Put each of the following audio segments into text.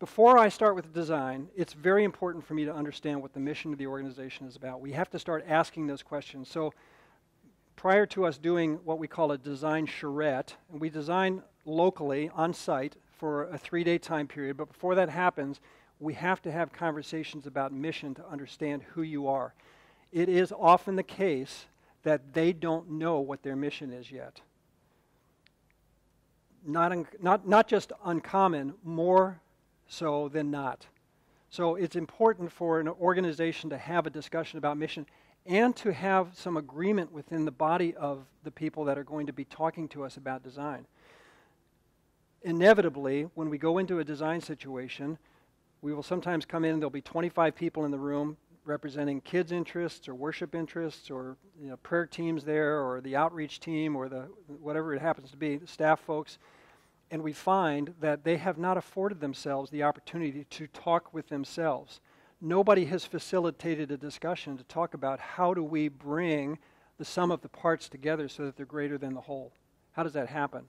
Before I start with design, it's very important for me to understand what the mission of the organization is about. We have to start asking those questions. So prior to us doing what we call a design charrette, and we design locally on site for a 3-day time period, but before that happens, we have to have conversations about mission to understand who you are. It is often the case that they don't know what their mission is yet. Not just uncommon, more so than not. So it's important for an organization to have a discussion about mission and to have some agreement within the body of the people that are going to be talking to us about design. Inevitably, when we go into a design situation, we will sometimes come in and there'll be 25 people in the room representing kids' interests or worship interests or prayer teams there or the outreach team or the whatever it happens to be, the staff folks, and we find that they have not afforded themselves the opportunity to talk with themselves. Nobody has facilitated a discussion to talk about how do we bring the sum of the parts together so that they're greater than the whole. How does that happen?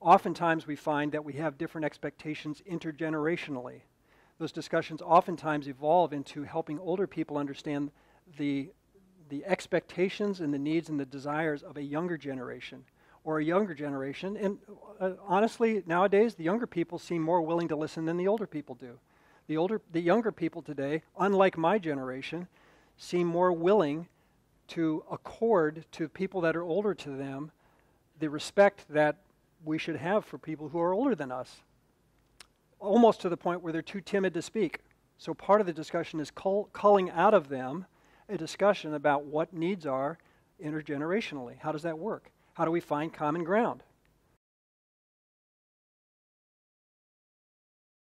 Oftentimes we find that we have different expectations intergenerationally. Those discussions oftentimes evolve into helping older people understand the expectations and the needs and the desires of a younger generation or a younger generation. And honestly, nowadays, the younger people seem more willing to listen than the older people do. The younger people today, unlike my generation, seem more willing to accord to people that are older to them the respect that we should have for people who are older than us, almost to the point where they're too timid to speak. So part of the discussion is culling out of them a discussion about what needs are intergenerationally. How does that work? How do we find common ground?